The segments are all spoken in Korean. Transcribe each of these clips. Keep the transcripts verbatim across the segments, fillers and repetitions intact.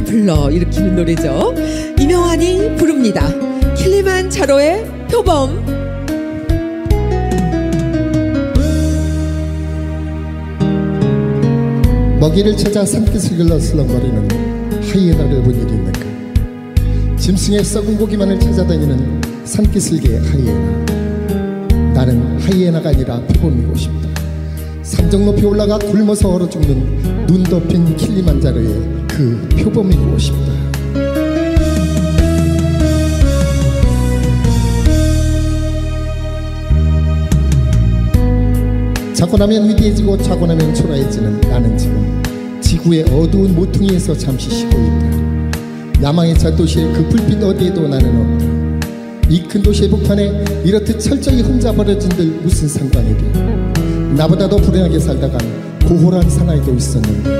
바람을 불러 일으키는 노래죠. 이명환이 부릅니다. 킬리만자로의 표범. 먹이를 찾아 산깃을 걸러 슬렁거리는 하이에나를 본 일이 있는가. 짐승의 썩은 고기만을 찾아다니는 산깃슬개 하이에나. 나는 하이에나가 아니라 표범이고 싶다. 산정 높이 올라가 굶어서 얼어 죽는 눈 덮인 킬리만자로의 그 표범이고 싶다. 자고 나면 위대해지고 자고 나면 초라해지는 나는 지금 지구의 어두운 모퉁이에서 잠시 쉬고 있다. 야망에 찬 도시의 그 불빛 어디에도 나는 없다. 이 큰 도시의 북한에 이렇듯 철저히 혼자 버려진들 무슨 상관이랴. 나보다 더 불행하게 살다간 고홀한 사나이도 있었는데.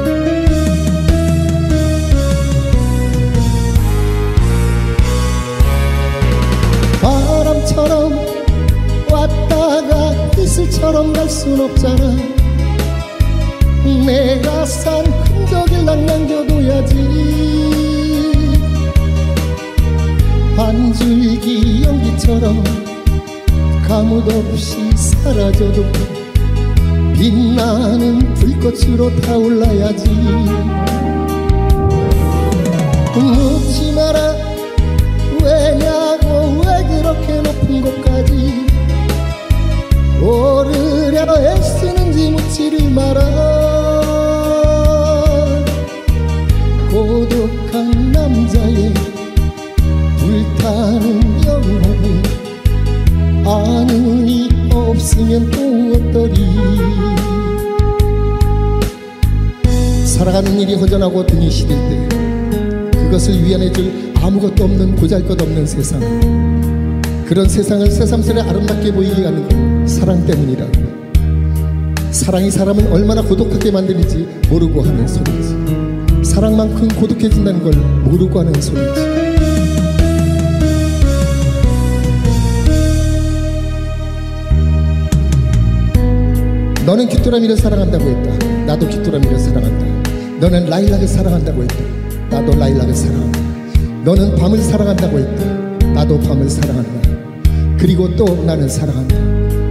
바람처럼 왔다가 이슬처럼 갈 순 없잖아. 내가 산 흔적을 난 남겨둬야지. 한 줄기 연기처럼 가뭇 없이 사라져도 빛나는 불꽃으로 타올라야지. 묻지 마라 왜냐고 왜 그렇게 높은 곳까지 오르려 애쓰는지 묻지를 마라. 고독한 남자의 불타는 영혼을 아는 이 없으면 또 어떠리. 살아가는 일이 허전하고 등이 시릴 때 그것을 위안해줄 아무것도 없는 고잘것없는 세상. 그런 세상을 새삼스레 아름답게 보이게 하는 건 사랑 때문이라고. 사랑이 사람은 얼마나 고독하게 만드는지 모르고 하는 소리지. 사랑만큼 고독해진다는 걸 모르고 하는 소리지. 너는 귀뚜라미를 사랑한다고 했다. 나도 귀뚜라미를 사랑한다. 너는 라일락을 사랑한다고 했다. 나도 라일락을 사랑한다. 너는 밤을 사랑한다고 했다. 나도 밤을 사랑한다. 그리고 또 나는 사랑한다.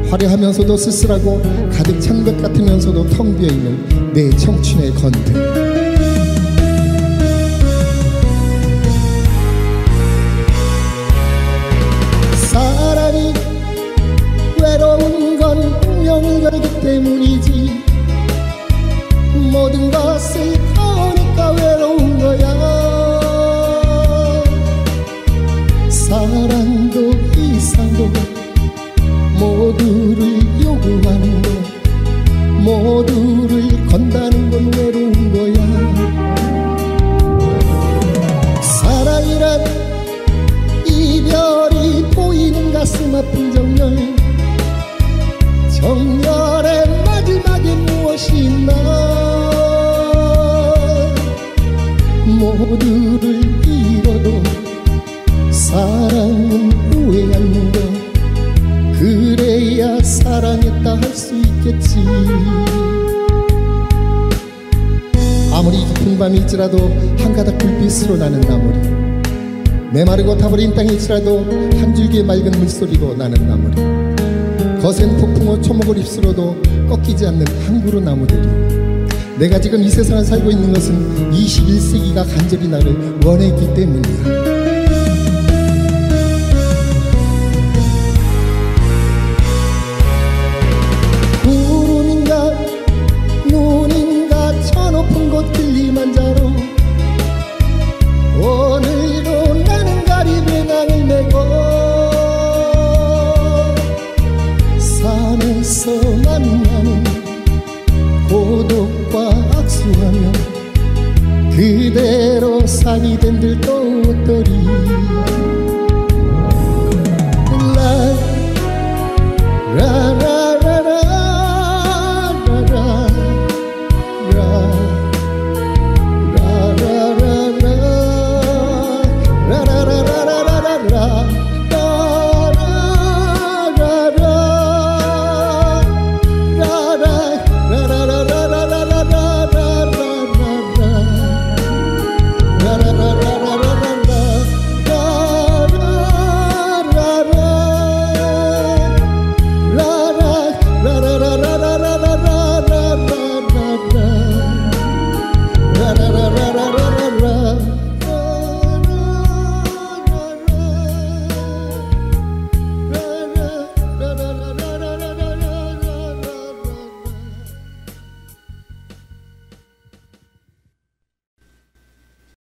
화려하면서도 쓸쓸하고 가득 찬 것 같으면서도 텅 비어있는 내 청춘의 건들. 사람이 외로운 건 운명을 걸기 때문이지. 모든 것을 거니까 외로운 거야. 사랑도 이상도 모두를 요구하는 것, 모두를 건다는 건 외로운 거야. 사랑이란 이별이 보이는 가슴 아픈 정열. 정열의 마지막에 무엇이 있나. 모두를 잃어도 사랑은 후회 않는 것. 그래야 사랑했다 할 수 있겠지. 아무리 깊은 밤일지라도 한 가닥 불빛으로 나는 나무리. 메마르고 타버린 땅일지라도 한 줄기의 맑은 물소리로 나는 나무리. 거센 폭풍어 초목을 입술로도 꺾이지 않는 한 그루 나무들이. 내가 지금 이 세상을 살고 있는 것은 이십일 세기가 간절히 나를 원했기 때문이야. 킬리만자로 오늘도 나는 가리비에 낭을 메고 산에서 만나는 고독과 악수하며 그대로 산이 된들 또 어떠리.